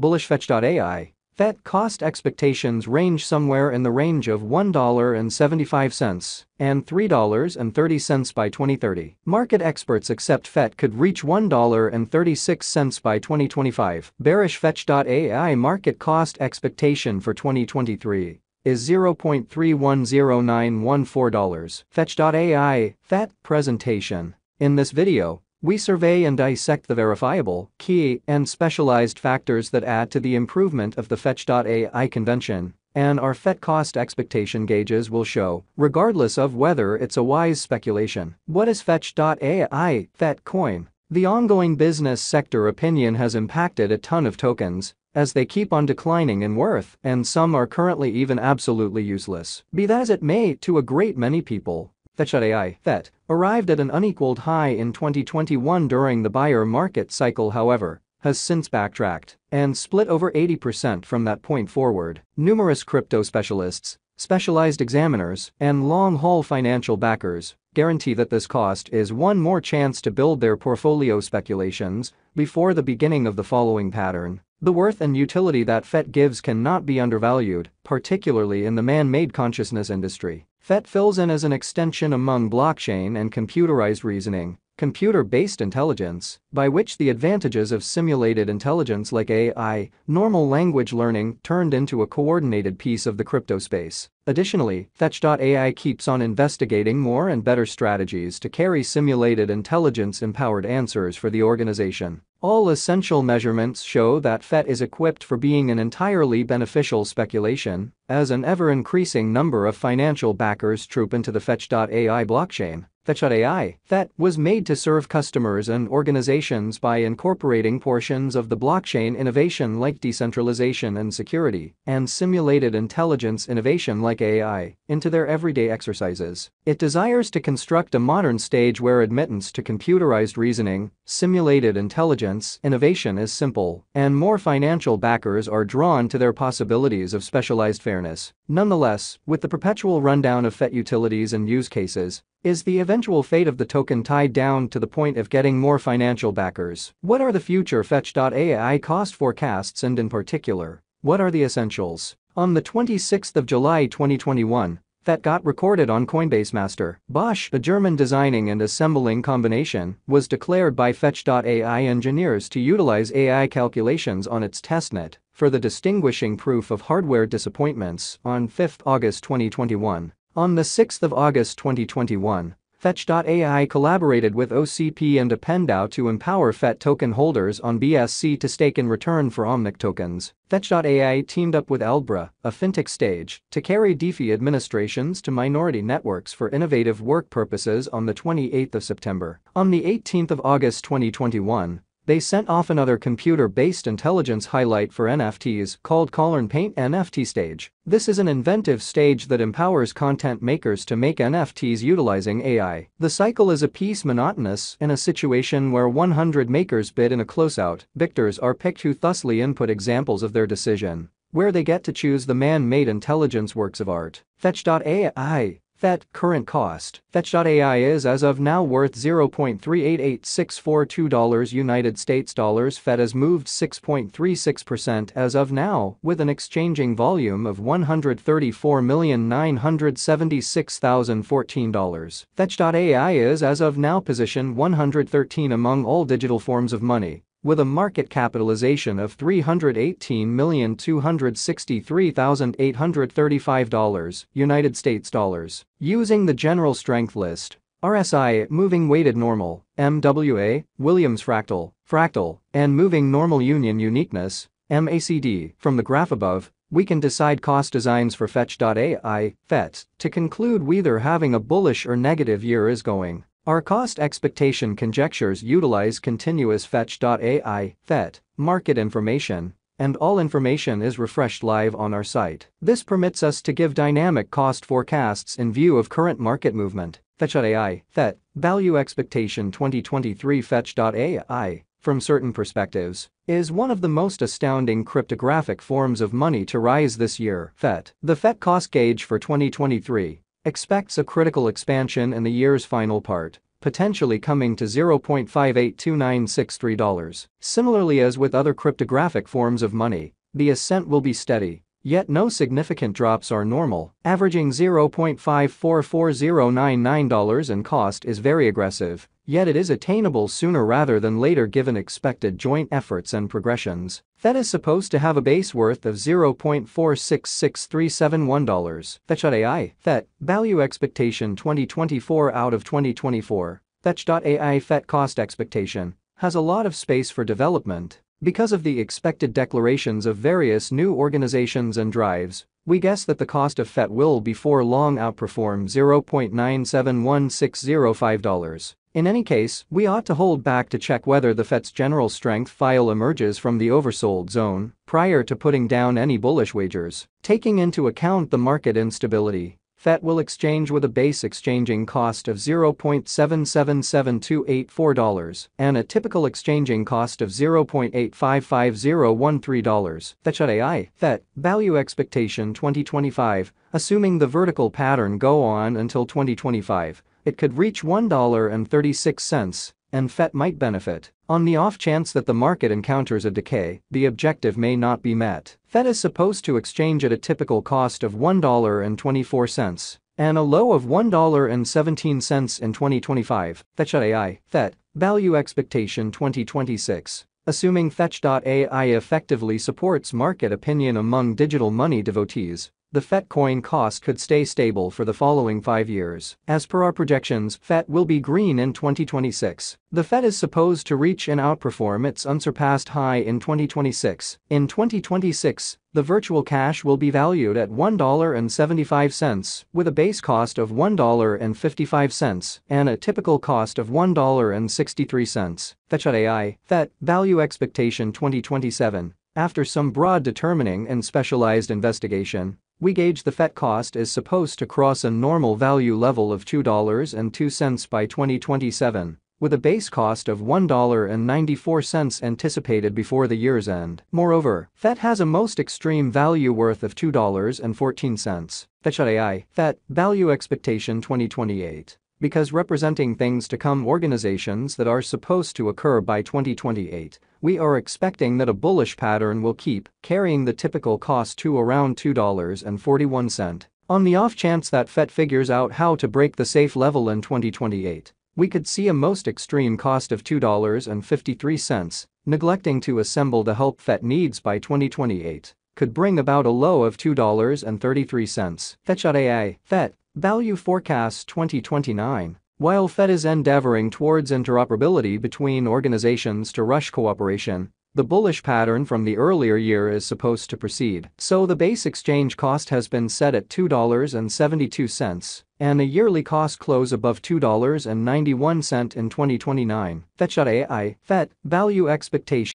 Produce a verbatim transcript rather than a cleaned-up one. Bullish Fetch dot A I, F E T cost expectations range somewhere in the range of one dollar and seventy-five cents and three dollars and thirty cents by twenty thirty. Market experts accept F E T could reach one dollar and thirty-six cents by twenty twenty-five. Bearish Fetch dot A I market cost expectation for twenty twenty-three is zero point three one zero nine one four dollars. Fetch dot A I, F E T presentation. In this video, we survey and dissect the verifiable, key, and specialized factors that add to the improvement of the Fetch dot A I convention, and our F E T cost expectation gauges will show, regardless of whether it's a wise speculation. What is Fetch dot A I, F E T coin? The ongoing business sector opinion has impacted a ton of tokens, as they keep on declining in worth, and some are currently even absolutely useless. Be that as it may, to a great many people, Fetch dot A I, F E T, arrived at an unequaled high in twenty twenty-one during the buyer market cycle, however, has since backtracked and split over eighty percent from that point forward. Numerous crypto specialists, specialized examiners, and long-haul financial backers guarantee that this cost is one more chance to build their portfolio speculations before the beginning of the following pattern. The worth and utility that F E T gives cannot be undervalued, particularly in the man-made consciousness industry. F E T fills in as an extension among blockchain and computerized reasoning, computer-based intelligence, by which the advantages of simulated intelligence like A I, normal language learning turned into a coordinated piece of the crypto space. Additionally, Fetch dot A I keeps on investigating more and better strategies to carry simulated intelligence-empowered answers for the organization. All essential measurements show that F E T is equipped for being an entirely beneficial speculation, as an ever-increasing number of financial backers troop into the Fetch dot A I blockchain. Fetch dot A I, F E T, was made to serve customers and organizations by incorporating portions of the blockchain innovation like decentralization and security, and simulated intelligence innovation like A I, into their everyday exercises. It desires to construct a modern stage where admittance to computerized reasoning, simulated intelligence, innovation is simple, and more financial backers are drawn to their possibilities of specialized fairness. Nonetheless, with the perpetual rundown of F E T utilities and use cases, is the eventual fate of the token tied down to the point of getting more financial backers? What are the future Fetch dot A I cost forecasts, and in particular, what are the essentials? On the twenty-sixth of July twenty twenty-one, F E T got recorded on Coinbase master. Bosch, a German designing and assembling combination, was declared by Fetch dot A I engineers to utilize A I calculations on its testnet for the distinguishing proof of hardware disappointments on fifth of August twenty twenty-one. On the sixth of August twenty twenty-one, Fetch dot A I collaborated with O C P and Appendao to empower F E T token holders on B S C to stake in return for Omnic tokens. Fetch dot A I teamed up with Elbra, a fintech stage, to carry DeFi administrations to minority networks for innovative work purposes on the twenty-eighth of September. On the eighteenth of August twenty twenty-one, they sent off another computer-based intelligence highlight for N F Ts called Collar and Paint N F T Stage. This is an inventive stage that empowers content makers to make N F Ts utilizing A I. The cycle is a piece monotonous in a situation where one hundred makers bid in a closeout. Victors are picked who thusly input examples of their decision, where they get to choose the man-made intelligence works of art. Fetch dot A I, F E T current cost. Fetch dot A I is as of now worth zero point three eight eight six four two United States dollars. F E T has moved six point three six percent as of now, with an exchanging volume of one hundred thirty-four million nine hundred seventy-six thousand fourteen dollars. Fetch dot A I is as of now position one hundred thirteen among all digital forms of money, with a market capitalization of three hundred eighteen million two hundred sixty-three thousand eight hundred thirty-five United States dollars. Using the general strength list, R S I, moving weighted normal, M W A, Williams fractal, fractal, and moving normal union uniqueness, M A C D, from the graph above, we can decide cost designs for Fetch dot A I, F E T, to conclude whether having a bullish or negative year is going. Our cost expectation conjectures utilize continuous Fetch dot A I, F E T, market information, and all information is refreshed live on our site. This permits us to give dynamic cost forecasts in view of current market movement. Fetch dot A I, F E T, value expectation twenty twenty-three. Fetch dot A I, from certain perspectives, is one of the most astounding cryptographic forms of money to rise this year. F E T, the F E T cost gauge for twenty twenty-three, expects a critical expansion in the year's final part, potentially coming to zero point five eight two nine six three dollars. Similarly, as with other cryptographic forms of money, the ascent will be steady, yet no significant drops are normal, averaging zero point five four four zero nine nine dollars, and cost is very aggressive, yet it is attainable sooner rather than later given expected joint efforts and progressions. F E T is supposed to have a base worth of zero point four six six three seven one dollars. Fetch dot A I, F E T, value expectation twenty twenty-four out of twenty twenty-four. Fetch dot A I F E T cost expectation has a lot of space for development. Because of the expected declarations of various new organizations and drives, we guess that the cost of F E T will before long outperform zero point nine seven one six zero five dollars. In any case, we ought to hold back to check whether the F E T's general strength file emerges from the oversold zone prior to putting down any bullish wagers. Taking into account the market instability, F E T will exchange with a base exchanging cost of zero point seven seven seven two eight four dollars and a typical exchanging cost of zero point eight five five zero one three dollars. Fetch dot A I, F E T, value expectation twenty twenty-five, assuming the vertical pattern go on until twenty twenty-five, it could reach one dollar and thirty-six cents, and F E T might benefit. On the off chance that the market encounters a decay, the objective may not be met. F E T is supposed to exchange at a typical cost of one dollar and twenty-four cents and a low of one dollar and seventeen cents in twenty twenty-five. Fetch dot A I, F E T, value expectation twenty twenty-six. Assuming Fetch dot A I effectively supports market opinion among digital money devotees, the F E T coin cost could stay stable for the following five years. As per our projections, F E T will be green in twenty twenty-six. The F E T is supposed to reach and outperform its unsurpassed high in twenty twenty-six. In twenty twenty-six, the virtual cash will be valued at one dollar and seventy-five cents, with a base cost of one dollar and fifty-five cents and a typical cost of one dollar and sixty-three cents. Fetch dot A I, F E T, value expectation twenty twenty-seven. After some broad determining and specialized investigation, we gauge the F E T cost is supposed to cross a normal value level of two dollars and two cents by twenty twenty-seven, with a base cost of one dollar and ninety-four cents anticipated before the year's end. Moreover, F E T has a most extreme value worth of two dollars and fourteen cents. Fetch dot A I, F E T, value expectation twenty twenty-eight. Because representing things to come organizations that are supposed to occur by twenty twenty-eight, we are expecting that a bullish pattern will keep carrying the typical cost to around two dollars and forty-one cents. On the off chance that F E T figures out how to break the safe level in twenty twenty-eight, we could see a most extreme cost of two dollars and fifty-three cents, neglecting to assemble the help F E T needs by twenty twenty-eight, could bring about a low of two dollars and thirty-three cents. Fetch dot A I, F E T, value forecasts twenty twenty-nine. While F E T is endeavoring towards interoperability between organizations to rush cooperation, the bullish pattern from the earlier year is supposed to proceed, so the base exchange cost has been set at two dollars and seventy-two cents and a yearly cost close above two dollars and ninety-one cents in twenty twenty-nine. Fetch dot A I, F E T, value expectation